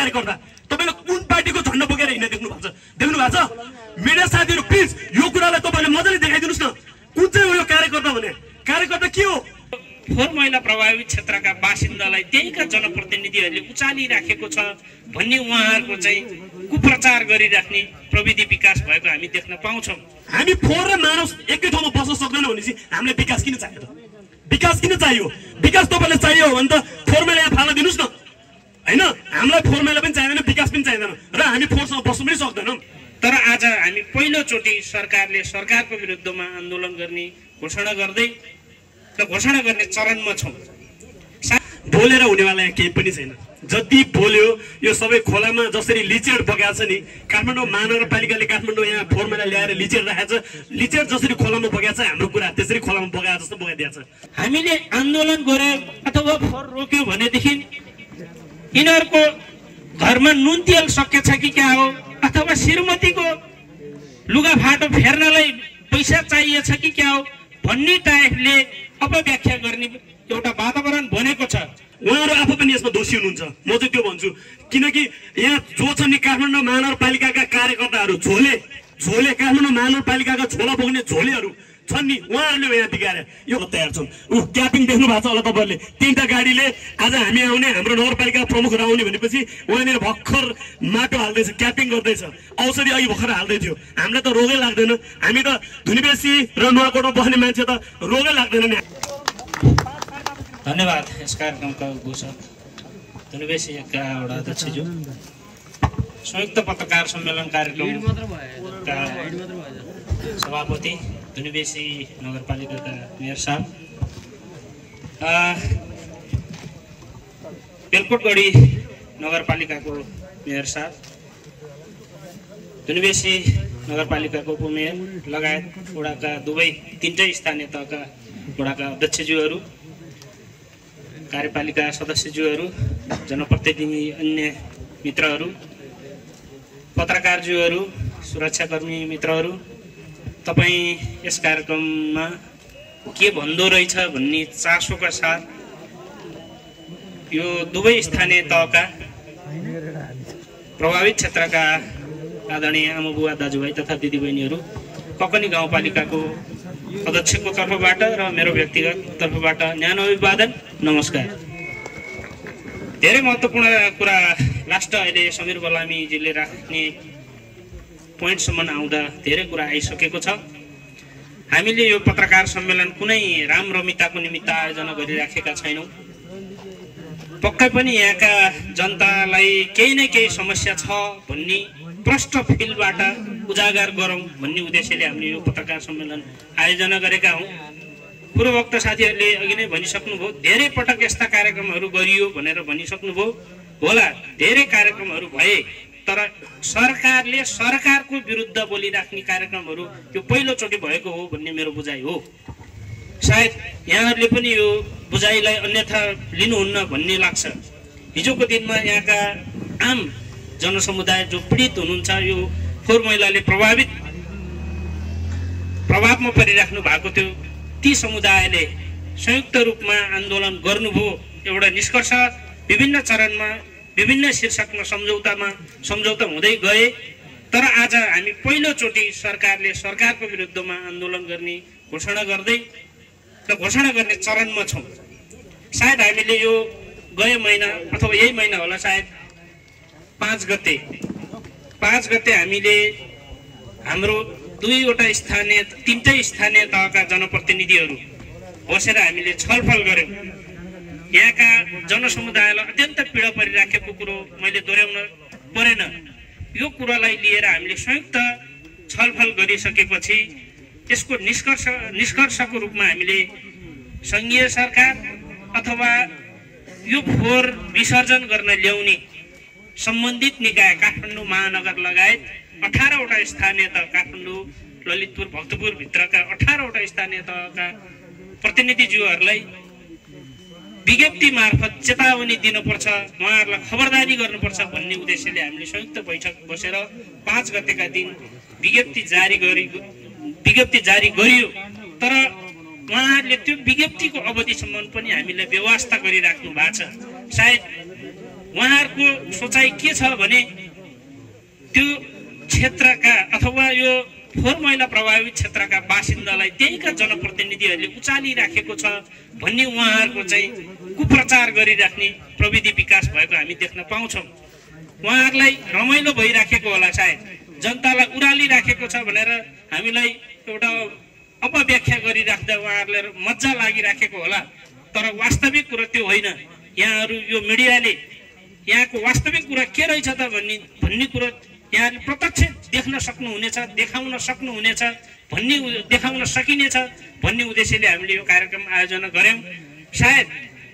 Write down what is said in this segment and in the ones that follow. कार्यक्रममा तपाईले कुन पार्टीको झण्डा बोकेर हिँड्ने देख्नु भएको छ मेरा साथीहरु प्लिज यो कुरालाई तपाईले मजाले देखाइदिनुस् न। कुन चाहिँ हो यो कार्यकर्ता भने? कार्यकर्ता के हो? फोहोर मैला प्रभावित क्षेत्रका बासिन्दालाई त्यहीका जनप्रतिनिधिहरूले उचाली राखेको छ भन्ने उहाँहरुको चाहिँ कुप्रचार गरिराख्ने प्रविधि विकास भएको हामी देख्न पाउँछौँ। हामी फोहोर र मानव एकै ठाउँमा बस्न सक्दैन भनेपछि हामीले विकास किन चाहियो? विकास तपाईलाई चाहियो भने त फोहोर मैला यहाँ फाल्न दिनुस् न। हैन, हामीलाई फोहोर मैला पनि चाहिदैन, विकास पनि चाहिदैन र हामी फोहोरसँग बस्न पनि सक्दैनौं। तर आज हामी पहिलो चोटी सरकारले सरकारको विरुद्धमा आन्दोलन गर्ने घोषणा गर्दै घोषणा गर्ने चरणमा छौं। बोलेर हुनेवाला केही पनि छैन। जति बोल्यो यो सबै खोलामा जसरी लिचेड बगाएको छ नि, काठमाडौँ महानगरपालिकाले काठमाडौँ यहाँ फोहोर मैला ल्याएर लिचेड राखेको छ। लिचेड जसरी खोलामा बगाएको छ हाम्रो कुरा त्यसरी खोलामा बगाएको जस्तो बगाइदिएको छ। हामीले आन्दोलन गरे अथवा फोहोर रोक्यो भनेदेखि यिनीहरूको घरमा नुन तेल सकिएको छ कि क्या हो, अथवा श्रीमतीको लुगा फाटो फेर्नलाई पैसा चाहिएछ कि क्या हो भन्ने टाइपले अपव्याख्या गर्ने एउटा वातावरण बनेको छ। उहाँहरु आफै पनि यसमा दोषी हुनुहुन्छ, म चाहिँ त्यो भन्छु। किनकि यहाँ जो छ नि काठमाडौँ महानगरपालिकाका कार्यकर्ताहरु, झोले काठमाडौँ महानगरपालिकाका झोला बोक्ने झोलेहरु छन् नि, उहाँहरुले यहाँ बिगारे यो तयार छन्। क्यापिङ देख्नु भएको छ होला तपाईहरुले, तीनटा गाडीले आज हामी आउने, हाम्रो नगरपालिका प्रमुख राउने भनेपछि उहाँले भर्खर माटो हाल्दैछ, क्यापिङ गर्दैछ, औषधि अघि भर्खर हाल्दै थियो। हामीलाई त रोगै लाग्दैन, हामी त धुनीबेसी र नुवाकोटमा बस्ने मान्छे त रोगै लाग्दैन नि। धन्यवाद। यस कार्यक्रमका घोषक धुनीबेसीका वडा अध्यक्षज्यू, संयुक्त पत्रकार सम्मेलन कार्यक्रमका सभापति धुनीबेसी नगरपालिकाका मेयर साहब, बेलकोटगढी नगरपालिकाको मेयर साहब, धुनीबेसी नगरपालिकाको उपमेयर लगायत वडाका दुवै तीनटै स्थानीय तहका वडाका अध्यक्षज्यूहरू, कार्यपालिका सदस्यज्यूहरू, जनप्रतिनिधि अन्य मित्रहरू, पत्रकारज्यूहरू, सुरक्षाकर्मी मित्रहरू, तपाईँ यस कार्यक्रममा के भन्दो रहेछ भन्ने चासोका साथ यो दुवै स्थानीय तहका प्रभावित क्षेत्रका आदरणीय आमाबुवा, दाजुभाइ तथा दिदीबहिनीहरू, ककनी गाउँपालिकाको अध्यक्षको तर्फबाट र मेरो व्यक्तिगत तर्फबाट न्यानो अभिवादन, नमस्कार। धेरै महत्त्वपूर्ण कुरा लास्ट अहिले समीर बलामीजीले राख्ने पोइन्टसम्म आउँदा धेरै कुरा आइसकेको छ। हामीले यो पत्रकार सम्मेलन कुनै रामरमिताको निमित्त आयोजना गरिराखेका छैनौँ। पक्कै पनि यहाँका जनतालाई केही न केही समस्या छ भन्ने प्रष्ट फिलबाट उजागर गरौँ भन्ने उद्देश्यले हामीले यो पत्रकार सम्मेलन आयोजना गरेका हौँ। पूर्ववक्त साथीहरूले अघि नै भनिसक्नुभयो, धेरै पटक यस्ता कार्यक्रमहरू गरियो भनेर भनिसक्नुभयो होला, धेरै कार्यक्रमहरू भए, तर सरकारले सरकारको विरुद्ध बोलिराख्ने कार्यक्रमहरू यो पहिलोचोटि भएको हो भन्ने मेरो बुझाइ हो। सायद यहाँहरूले पनि यो बुझाइलाई अन्यथा लिनुहुन्न भन्ने लाग्छ। हिजोको दिनमा यहाँका आम जनसमुदाय जो पीडित हुनुहुन्छ, यो फोहोर मैलाले प्रभावमा परिराख्नु भएको थियो, ती समुदायले संयुक्त रूपमा आन्दोलन गर्नुभयो। एउटा निष्कर्ष विभिन्न चरणमा विभिन्न शीर्षकमा सम्झौता हुँदै गए, तर आज हामी पहिलोचोटि सरकारले सरकारको विरुद्धमा आन्दोलन गर्ने घोषणा गर्दै र घोषणा गर्ने चरणमा छौँ। सायद हामीले यो गए महिना अथवा यही महिना होला, सायद 5 गते हामीले हाम्रो तीनटै स्थानीय तहका जनप्रतिनिधिहरू बसेर हामीले छलफल गऱ्यौँ। यहाँका जनसमुदायलाई अत्यन्त पीडा परिराखेको कुरो मैले दोहोऱ्याउन परेन। यो कुरालाई लिएर हामीले संयुक्त छलफल गरिसकेपछि यसको निष्कर्षको रूपमा हामीले सङ्घीय सरकार अथवा यो फोहोर विसर्जन गर्न ल्याउने सम्बन्धित निकाय काठमाडौँ महानगर लगायत 18वटा स्थानीय तह, काठमाडौँ, ललितपुर, भक्तपुर भित्रका 18वटा स्थानीय तहका प्रतिनिधिज्यूहरूलाई विज्ञप्ति मार्फत चेतावनी दिनुपर्छ, उहाँहरूलाई खबरदारी गर्नुपर्छ भन्ने उद्देश्यले हामीले संयुक्त बैठक बसेर 5 गतेका दिन विज्ञप्ति जारी गरियो। तर उहाँहरूले त्यो विज्ञप्तिको अवधिसम्म पनि हामीलाई व्यवस्था गरिराख्नु भएको छ। सायद उहाँहरुको सोचाइ के छ भने त्यो क्षेत्रका अथवा यो फोहोर मैला प्रभावित क्षेत्रका बासिन्दालाई त्यहीका जनप्रतिनिधिहरूले उचाली राखेको छ भन्ने उहाँहरुको चाहिँ कुप्रचार गरिराख्ने प्रविधि विकास भएको हामी देख्न पाउँछौं। उहाँहरुलाई रमाइलो भइराखेको होला, सायद जनतालाई उराली राखेको छ भनेर हामीलाई एउटा अपव्याख्या गरिराख्दा उहाँहरुले मज्जा लागिराखेको होला, तर वास्तविक कुरा त्यो होइन। यहाँहरु यो मिडियाले यहाँको वास्तविक कुरा के रहेछ त भन्ने कुरा यहाँ प्रत्यक्ष देख्न सक्नुहुनेछ, देखाउन सक्नुहुनेछ, भन्ने देखाउन सकिनेछ भन्ने उद्देश्यले हामीले यो कार्यक्रम आयोजना गर्यौं। सायद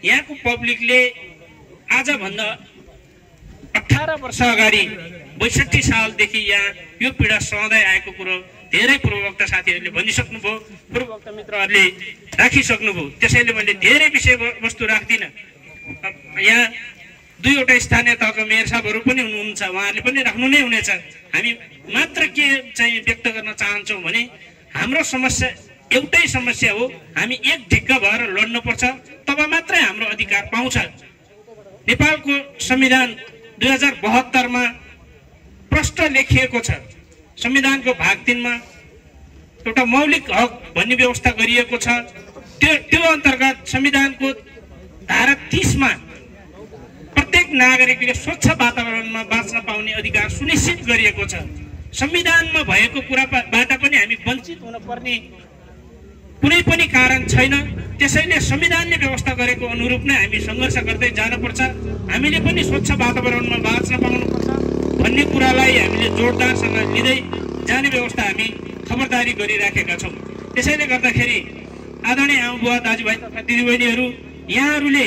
यहाँको पब्लिकले आज भन्दा 18 वर्ष अगाडि 62 सालदेखि यहाँ यो पीडा सहँदै आएको कुरा धेरै पूर्ववक्ता साथीहरूले भनिसक्नुभयो, पूर्ववक्ता मित्रहरूले राखिसक्नुभयो। त्यसैले मैले धेरै विषयवस्तु राख्दिन। यहाँ दुईवटा स्थानीय तहका मेयर साहबहरू पनि हुनुहुन्छ, उहाँहरूले पनि राख्नु नै हुनेछ। हामी मात्र के चाहिँ व्यक्त गर्न चाहन्छौं भने हाम्रो समस्या एउटै समस्या हो, हामी एक ढिक्क भएर लड्नुपर्छ, तब मात्रै हाम्रो अधिकार पाउँछ। नेपालको संविधान 2072 मा प्रष्ट लेखिएको छ। संविधानको भाग 3 मा एउटा मौलिक हक भन्ने व्यवस्था गरिएको छ। त्यो अन्तर्गत संविधानको धारा 30 मा प्रत्येक नागरिकले स्वच्छ वातावरणमा बाँच्न पाउने अधिकार सुनिश्चित गरिएको छ। संविधानमा भएको कुराबाट पनि हामी वञ्चित हुन पर्ने कुनै पनि कारण छैन। त्यसैले संविधानले व्यवस्था गरेको अनुरूप नै हामी संघर्ष गर्दै जानुपर्छ। हामीले पनि स्वच्छ वातावरणमा बाँच्न पाउनुपर्छ भन्ने कुरालाई हामीले जोडदारसँग लिँदै जाने व्यवस्था हामी खबरदारी गरिराखेका छौँ। त्यसैले गर्दाखेरि आदरणीय आमाबुवा, दाजुभाइ तथा दिदीबहिनीहरू, यहाँहरूले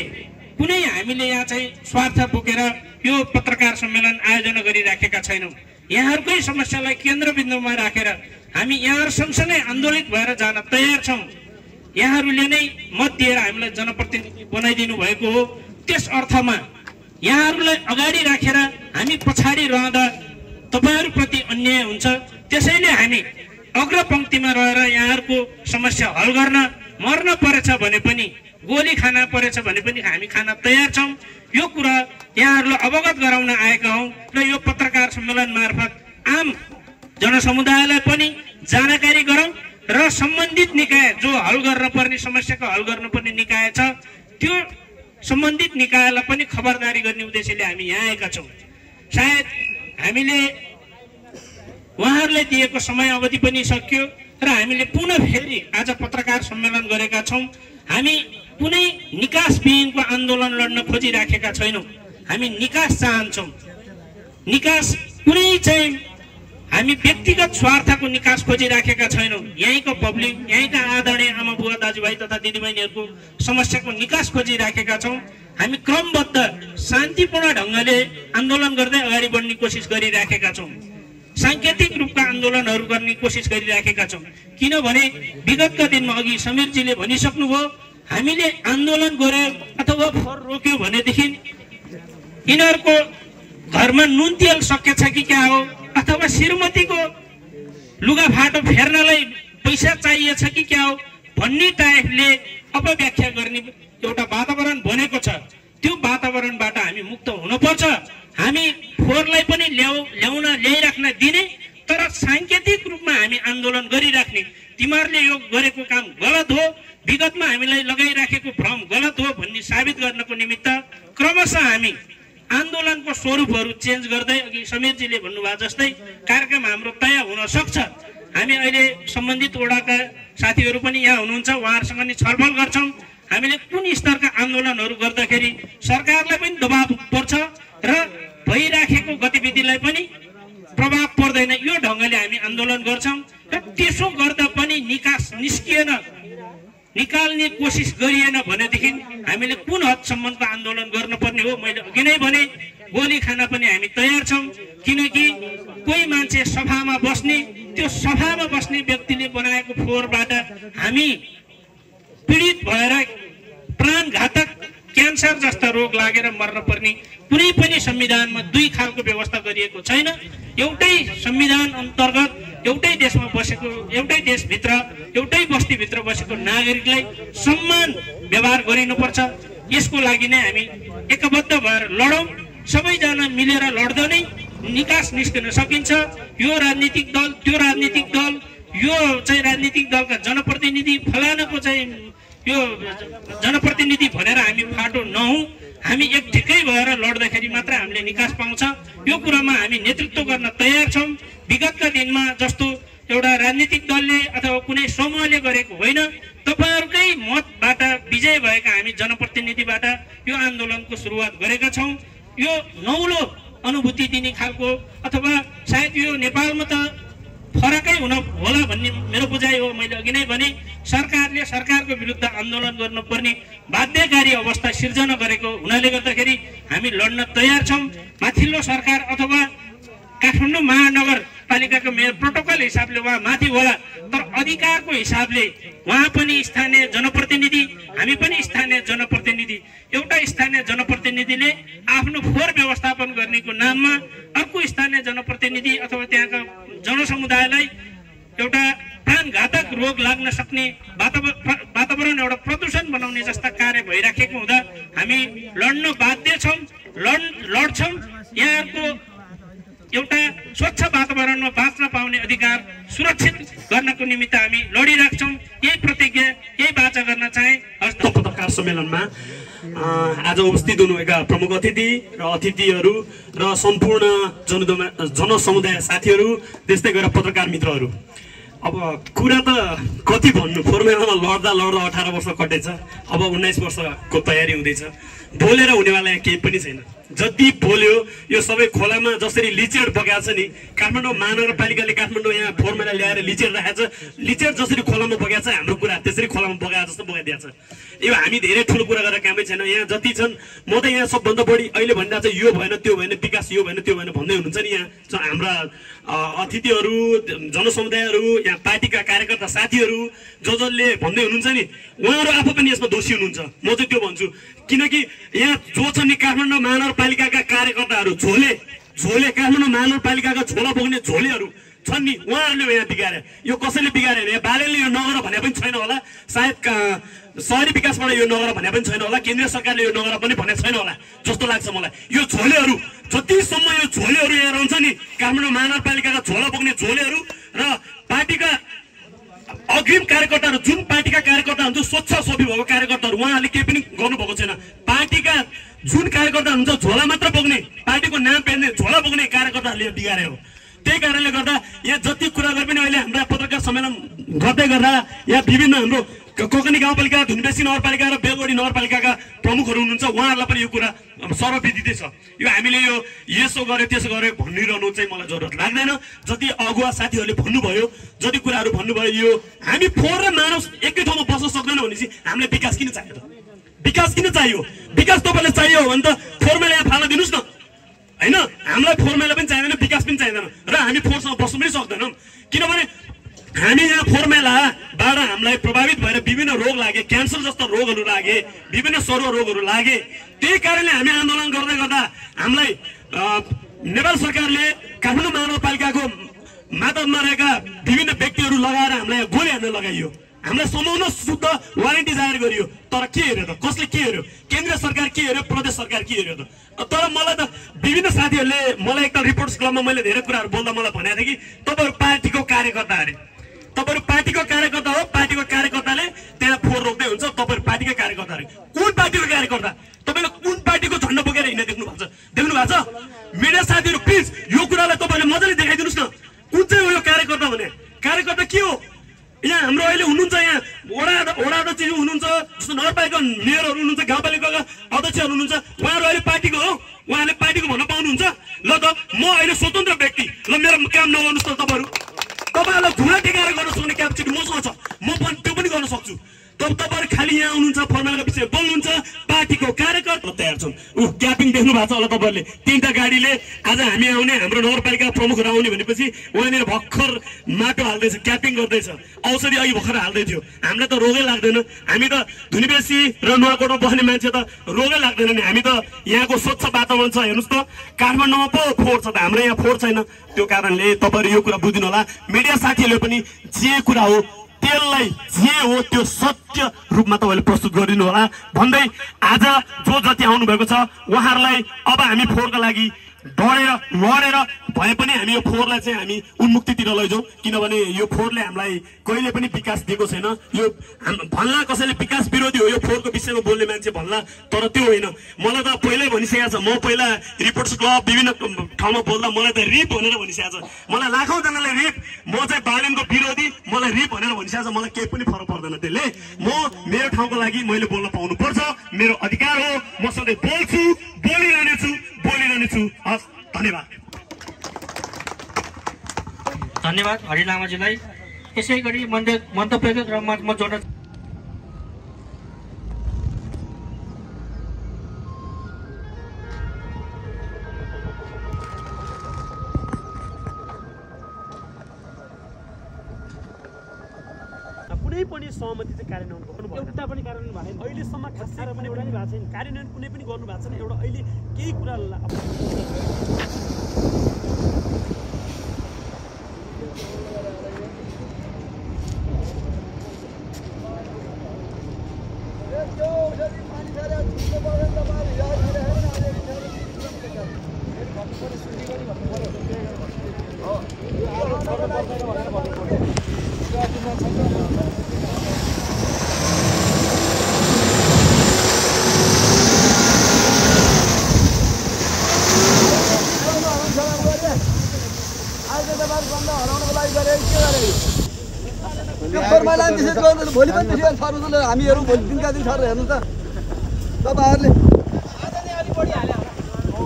कुनै हामीले यहाँ चाहिँ स्वार्थ बोकेर यो पत्रकार सम्मेलन आयोजना गरिराखेका छैनौं। यहाँहरुकै समस्यालाई केन्द्रबिन्दुमा राखेर हामी यहाँहरु सँगसँगै आन्दोलित भएर जान तयार छौं। यहाँहरुले नै मत दिएर हामीलाई जनप्रतिनिधि बनाइदिनु भएको हो। त्यस अर्थमा यहाँहरुलाई अगाडि राखेर हामी पछाडी रहँदा तपाईहरुप्रति अन्याय हुन्छ। त्यसैले हामी अग्रपंक्तिमा रहेर यहाँहरुको समस्या हल गर्न मर्न परेछ भने पनि, गोली खाना परेछ भने पनि हामी खान तयार छौं। यो कुरा यहाँहरुलाई अवगत गराउन आएका हौं र यो पत्रकार सम्मेलन मार्फत आम जनसमुदायलाई पनि जानकारी गराउँ र सम्बन्धित निकाय जो हल गर्न पर्ने समस्याको हल गर्न पर्ने निकाय छ, त्यो सम्बन्धित निकायलाई पनि खबरदारी गर्ने उद्देश्यले हामी यहाँ आएका छौं। सायद हामीले उहाँहरुलाई दिएको समय अवधि पनि सकियो र हामीले पुनः फेरि आज पत्रकार सम्मेलन गरेका छौं। हामी कुनै निकास विहीनको आन्दोलन लड्न खोजिराखेका छैनौं। हामी निकास चाहन्छौं। निकास कुनै चाहिँ हामी व्यक्तिगत स्वार्थको निकास खोजिराखेका छैनौं। यहीँको पब्लिक, यहीँका आदरणीय आमाबुवा, दाजुभाइ तथा दिदीबहिनीहरूको समस्याको निकास खोजिराखेका छौं। हामी क्रमबद्ध शान्तिपूर्ण ढंगले आन्दोलन गर्दै अगाडि बढ्ने कोसिस गरिराखेका छौं। सांकेतिक रूपका आन्दोलनहरू गर्ने कोसिस गरिराखेका छौं, किनभने विगतका दिनमा अघि समीरजीले भनिसक्नुभयो, हामीले आन्दोलन गरे अथवा फोहोर रोक्यो भनेदेखि इनहरुको घरमा नुन तेल सकेछ कि क्या हो, अथवा श्रीमतीको लुगा फाटो फेर्नलाई पैसा चाहिएछ कि क्या हो भन्ने टाइपले अपव्याख्या गर्ने एउटा वातावरण बनेको छ। त्यो वातावरणबाट हामी मुक्त हुनुपर्छ। हामी फोहोरलाई पनि ल्याउन ल्याइराख्न दिने, तर सांकेतिक रूपमा हामी आन्दोलन गरिराख्ने। तिमीहरूले यो गरेको काम गलत हो, विगतमा हामीलाई लगाइराखेको भ्रम गलत हो भन्ने साबित गर्नको निमित्त क्रमशः हामी आन्दोलनको स्वरूपहरू चेन्ज गर्दै, अघि समीरजीले भन्नुभयो जस्तै, कार्यक्रम हाम्रो तय हुन सक्छ। हामी अहिले सम्बन्धित वडाका साथीहरू पनि यहाँ हुनुहुन्छ, उहाँहरूसँग नि छलफल गर्छौं। हामीले कुन स्तरका आन्दोलनहरू गर्दाखेरि सरकारलाई पनि दबाब पर्छ र भइराखेको गतिविधिलाई पनि प्रभाव पर्दैन, यो ढंगले हामी आन्दोलन गर्छौं। र त्यसो गर्दा पनि निकास निस्किएन, निकाल्ने कोसिस गरिएन भनेदेखि हामीले कुन हदसम्मको आन्दोलन गर्नुपर्ने हो। मैले अघि नै भने, गोली खान पनि हामी तयार छौं, किनकि कोही मान्छे सभामा बस्ने, त्यो सभामा बस्ने व्यक्तिले बनाएको फोहोरबाट हामी पीडित भएर प्राणघातक क्यान्सर जस्ता रोग लागेर मर्न पर्ने कुनै पनि संविधानमा दुई खालको व्यवस्था गरिएको छैन। एउटै संविधान अन्तर्गत एउटै देशमा बसेको, एउटै देशभित्र, एउटै बस्तीभित्र बसेको नागरिकलाई सम्मान व्यवहार गरिनुपर्छ। यसको लागि नै हामी एकबद्ध भएर लडौं। सबैजना मिलेर लड्दा नै निकास निस्कन सकिन्छ। यो राजनीतिक दल त्यो राजनीतिक दल, यो चाहिँ राजनीतिक दलका जनप्रतिनिधि फलानाको चाहिँ यो जनप्रतिनिधि भनेर हामी फाटो नहुँ। हामी एक ठिकै भएर लड्दाखेरि मात्र हामीले निकास पाउँछ। यो कुरामा हामी नेतृत्व गर्न तयार छौं। विगतका दिनमा जस्तो एउटा राजनीतिक दलले अथवा कुनै समूहले गरेको होइन, तपाईहरुकै मतबाट विजय भएका हामी जनप्रतिनिधिबाट यो आन्दोलनको सुरुवात गरेका छौं। यो नौलो अनुभूति दिने खालको, अथवा सायद यो नेपालमा त फरकै हुन होला भन्ने मेरो बुझाइ हो। मैले अघि नै भने सरकारले सरकारको विरुद्ध आन्दोलन गर्नुपर्ने बाध्यकारी अवस्था सिर्जना गरेको हुनाले गर्दाखेरि हामी लड्न तयार छौं। माथिल्लो सरकार अथवा काठमाडौँ महानगरपालिकाको मेयर प्रोटोकल हिसाबले वहाँ माथि होला, तर अधिकारको हिसाबले वहाँ पनि स्थानीय जनप्रतिनिधि, हामी पनि स्थानीय जनप्रतिनिधि। एउटा स्थानीय जनप्रतिनिधिले आफ्नो फोहोर व्यवस्थापन गर्नेको नाममा अर्को स्थानीय जनप्रतिनिधि अथवा त्यहाँका जनसमुदायलाई एउटा प्राणघातक रोग लाग्न सक्ने वातावरण, एउटा प्रदूषण बनाउने जस्ता कार्य भइराखेको हुँदा हामी लड्न बाध्य छौं। लड्छौं। यहाँको एउटा स्वच्छ वातावरणमा बाँच्न पाउने अधिकार सुरक्षित गर्नको निमित्त हामी लडिराख्छौं। यही प्रतिज्ञा, यही वाचा गर्न चाहे। पत्रकार सम्मेलनमा आज उपस्थित हुनुभएका प्रमुख अतिथि र अतिथिहरू र सम्पूर्ण जनसमुदाय साथीहरू, त्यस्तै गरेर पत्रकार मित्रहरू, अब कुरा त कति भन्नु। फर्मेलामा लड्दा लड्दा 18 वर्ष कटेछ, अब 19 वर्षको तयारी हुँदैछ। बोलेर हुनेवाला केही पनि छैन। जति बोल्यो यो सबै खोलामा जसरी लिचेड बगाएको छ नि, काठमाडौँ महानगरपालिकाले काठमाडौँ यहाँ फर्मेला ल्याएर लिचेड राखेको छ। लिचेड जसरी खोलामा बगाएको छ, हाम्रो कुरा त्यसरी खोलामा बगाएको जस्तो बगाइदिएको छ। यो हामी धेरै ठुलो कुरा गरेर कामै छैन। यहाँ जति छन्, म त यहाँ सबभन्दा बढी अहिले भनिरहेको छ, यो भएन त्यो भएन, विकास यो भएन त्यो भएन भन्दै हुनुहुन्छ नि। यहाँ हाम्रा अतिथिहरू, जनसमुदायहरू, यहाँ पार्टीका कार्यकर्ता साथीहरू जो जसले भन्दै हुनुहुन्छ नि, उहाँहरू आफू पनि यसमा दोषी हुनुहुन्छ। म चाहिँ त्यो भन्छु, किनकि यहाँ जो छन् नि काठमाडौँ महानगरपालिकाका कार्यकर्ताहरू, झोले झोले काठमाडौँ महानगरपालिकाका झोला बोक्ने झोलेहरू छन् नि, उहाँहरूले यहाँ बिगारे। यो कसैले बिगारे होइन, बालेनले यो नगर भने पनि छैन होला, सायद शहरी विकासबाट यो नगर भने पनि छैन होला, केन्द्र सरकारले यो नगर पनि भने छैन होला जस्तो लाग्छ मलाई। यो झोलेहरू जतिसम्म यो झोलेहरू यहाँ रहन्छ नि, काठमाडौँ महानगरपालिकाका झोला बोक्ने झोलेहरू र पार्टीका अग्रिम कार्यकर्ताहरू, जुन पार्टीका कार्यकर्ता हुन्छ, स्वच्छ स्वभाव भएको कार्यकर्ताहरू, उहाँहरूले केही पनि गर्नुभएको छैन। पार्टीका जुन कार्यकर्ता हुन्छ, झोला मात्र बोक्ने, पार्टीको नाम पेर्ने झोला बोक्ने कार्यकर्ताहरूले बिगारे हो। त्यही कारणले गर्दा यहाँ जति कुरा गरे पनि अहिले हाम्रा पत्रकार सम्मेलन गर्दै गर्दा यहाँ विभिन्न हाम्रो कोकनी गाउँपालिका, धुनबेसी नगरपालिका र बेलगढी नगरपालिकाका प्रमुखहरू हुनुहुन्छ, उहाँहरूलाई पनि यो कुरा सर्वविदित छ। यो हामीले यो यसो गर्यो त्यसो गर्यो भनिरहनु चाहिँ मलाई जरुरत लाग्दैन। जति अगुवा साथीहरूले भन्नुभयो, जति कुराहरू भन्नुभयो, यो हामी फोहोर र मानव एकै ठाउँमा बस्न सक्दैनौँ भनेपछि हामीलाई विकास किन चाहियो त? विकास किन चाहियो? विकास तपाईँलाई चाहियो भने त फोहोरमेला यहाँ फाल्न दिनुहोस् न, होइन? हामीलाई फोहोरमेला पनि चाहिँदैन, विकास पनि चाहिँदैन, र हामी फोहोरसँग बस्नु पनि सक्दैनौँ। किनभने हामी यहाँ फोहोरमेलाबाट हामीलाई प्रभावित भएर विभिन्न रोग लागे, क्यान्सर जस्ता रोगहरू लागे, विभिन्न सर्व रोगहरू लागे। त्यही कारणले हामी आन्दोलन गर्दै गर्दा हामीलाई नेपाल सरकारले काठमाडौँ महानगरपालिकाको मातहतमा रहेका विभिन्न व्यक्तिहरू लगाएर हामीलाई गोली हान्न लगाइयो, हामीलाई समाउन शुद्ध वारेन्टी जाहेर गरियो। तर के हेऱ्यो त? कसले के हेऱ्यो? केन्द्र सरकार के हेऱ्यो? प्रदेश सरकार के हेऱ्यो त? तर मलाई त विभिन्न साथीहरूले, मलाई एकताल रिपोर्ट्स क्लबमा मैले धेरै कुराहरू बोल्दा मलाई भनेको थिएँ कि तपाईँहरू पार्टीको कार्यकर्ता अरे, तपाईँहरू पार्टीको कार्यकर्ता हो, पार्टीको कार्यकर्ताले त्यहाँ फोहोर रोक्दै हुन्छ, तपाईँहरू पार्टीका कार्यकर्ता अरे। कुन पार्टीको कार्यकर्ता? तपाईँले कुन पार्टीको झन्डा बोकेर हिँड्न देख्नु भएको छ? मिडिया साथीहरू, प्लिज यो कुरालाई तपाईँले मजाले देखाइदिनुहोस् न। कुन चाहिँ हो यो कार्यकर्ता भने? कार्यकर्ता के हो? यहाँ हाम्रो अहिले हुनुहुन्छ यहाँ वडा अध्यक्ष हुनुहुन्छ, जस्तो नगरपालिका मेयरहरू हुनुहुन्छ, गाउँपालिकाका अध्यक्षहरू हुनुहुन्छ, उहाँहरू अहिले पार्टीको हो, उहाँले पार्टीको भन्न पाउनुहुन्छ? ल त म अहिले स्वतन्त्र व्यक्ति, ल मेरो काम नगर्नुहोस् त। तपाईँहरू तपाईँहरूलाई धुवा टेकाएर गर्न सक्ने क्यापेसिटी मसँग छ, म पनि त्यो पनि गर्न सक्छु। तर तपाईँहरू खालि यहाँ आउनुहुन्छ, फर्मेलाको विषय बोल्नुहुन्छ, पार्टीको कार्यकर्ता तयार छन्। ऊ क्यापिङ देख्नु भएको छ होला तपाईँहरूले, तिनवटा गाडीले आज हामी आउने, हाम्रो नगरपालिका प्रमुखहरू आउने भनेपछि उहाँनिर भर्खर माटो हाल्दैछ, क्यापिङ गर्दैछ, औषधि अघि भर्खर हाल्दै थियो। हामीलाई त रोगै लाग्दैन, हामी त धुनीबेसी र नुवाकोटमा बस्ने मान्छे त रोगै लाग्दैन नि। हामी त यहाँको स्वच्छ वातावरण छ, हेर्नुहोस् त। काठमाडौँमा पो फोहोर छ त, हाम्रो यहाँ फोहोर छैन। त्यो कारणले तपाईँहरू यो कुरा बुझ्दिनु होला। मिडिया साथीहरूले पनि जे कुरा हो जे हो त्यो सत्य रूपमा तपाईले प्रस्तुत गरिदिनु होला भन्दै आज जो जति आउनु भएको छ उहाँहरुलाई अब हामी फोरका लागि डरेर लडेर भए पनि हामी यो फोरलाई चाहिँ हामी उन्मुक्तितिर लैजाऊ किनभने यो फोरले हामीलाई कहिले पनि विकास दिएको छैन। यो भन्ला कसैले विकास विरोधी हो यो फोरको विषयमा बोल्ने मान्छे भन्ला, तर त्यो होइन। मलाई त पहिल्यै भनिसकेको छ, म पहिला रिपोर्टर्स क्लब विभिन्न ठाउँमा बोल्दा मलाई त रिप भनेर भनिसकेको छ। मलाई लाखौं जनाले रिप, म चाहिँ बालेनको विरोधी, मलाई रिप भनेर भनिसकेको छ। मलाई केही पनि फरक पर्दैन त्यसले। म मेरो ठाउँको लागि मैले बोल्न पाउनु पर्छ, मेरो अधिकार हो। म सधैँ बोल्छु, बोलिरहनेछु। धन्यवाद हरि लामाजीलाई। यसै गरी मन्तव्यको क्रममा म जोड्न कुनै पनि सहमति चाहिँ कार्यान्वयन गर्नुभयो, एउटा पनि कार्यान्वयन भएन अहिलेसम्म। खासै पनि एउटा पनि भएको छैन कार्यान्वयन, कुनै पनि गर्नु भएको छैन एउटा। अहिले केही कुरा भोलि पनि त्यसै सर उसले हामीहरु भोलि दिनका दिन सर हेर्नु त तपाईहरुले आज नै अलि बढी हाले हो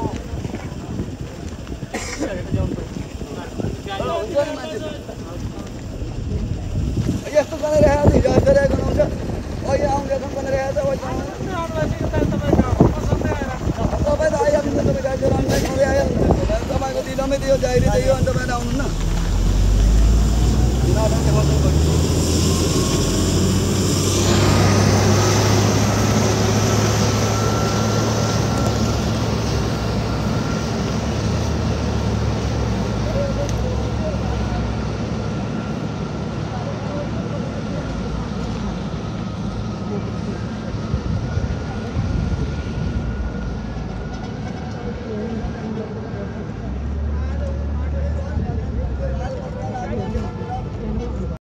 यस्तो गरेर आउँदै गरेको हुन्छ। अहिले आउँदै गरेर आउँछ तपाईँ त आइहाल्नु त तपाईँ गाडी राम्रै सबै आइहाल्नु तपाईँको दिनमै त्यो डायरी चाहिँ यो अनि तपाईँ आउनु न